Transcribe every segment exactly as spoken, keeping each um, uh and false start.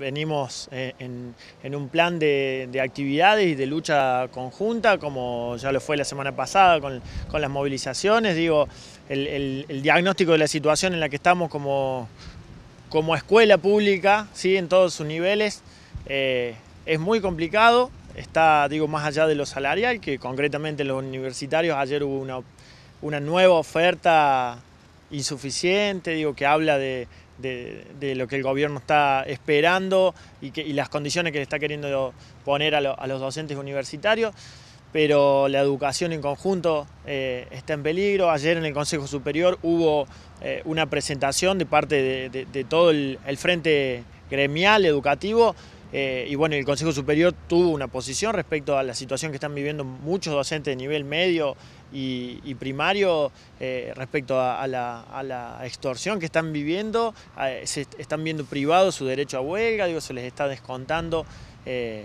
Venimos en, en un plan de, de actividades y de lucha conjunta, como ya lo fue la semana pasada con, con las movilizaciones. Digo, el, el, el diagnóstico de la situación en la que estamos como, como escuela pública, ¿sí?, en todos sus niveles, eh, es muy complicado. Está, digo, más allá de lo salarial, que concretamente los universitarios, ayer hubo una, una nueva oferta insuficiente, digo, que habla de, de, de lo que el gobierno está esperando y, que, y las condiciones que le está queriendo poner a, lo, a los docentes universitarios, pero la educación en conjunto eh, está en peligro. Ayer en el Consejo Superior hubo eh, una presentación de parte de, de, de todo el, el frente gremial educativo. Eh, y bueno, el Consejo Superior tuvo una posición respecto a la situación que están viviendo muchos docentes de nivel medio y, y primario, eh, respecto a, a, la, a la extorsión que están viviendo. Eh, se están viendo privados su derecho a huelga, digo, se les está descontando eh,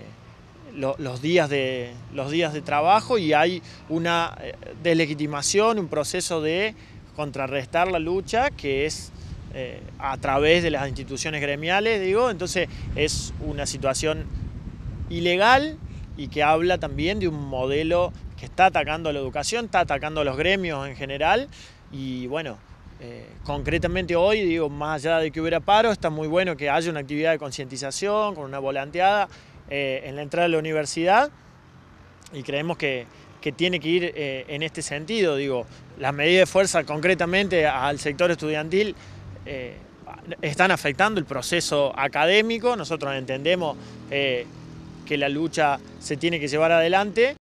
lo, los, días de, los días de trabajo, y hay una deslegitimación, un proceso de contrarrestar la lucha que es Eh, a través de las instituciones gremiales, digo. Entonces es una situación ilegal y que habla también de un modelo que está atacando a la educación, está atacando a los gremios en general. Y bueno, eh, concretamente hoy, digo, más allá de que hubiera paro, está muy bueno que haya una actividad de concientización con una volanteada eh, en la entrada de la universidad, y creemos que que tiene que ir eh, en este sentido. Digo, las medidas de fuerza concretamente al sector estudiantil Eh, están afectando el proceso académico. Nosotros entendemos eh, que la lucha se tiene que llevar adelante.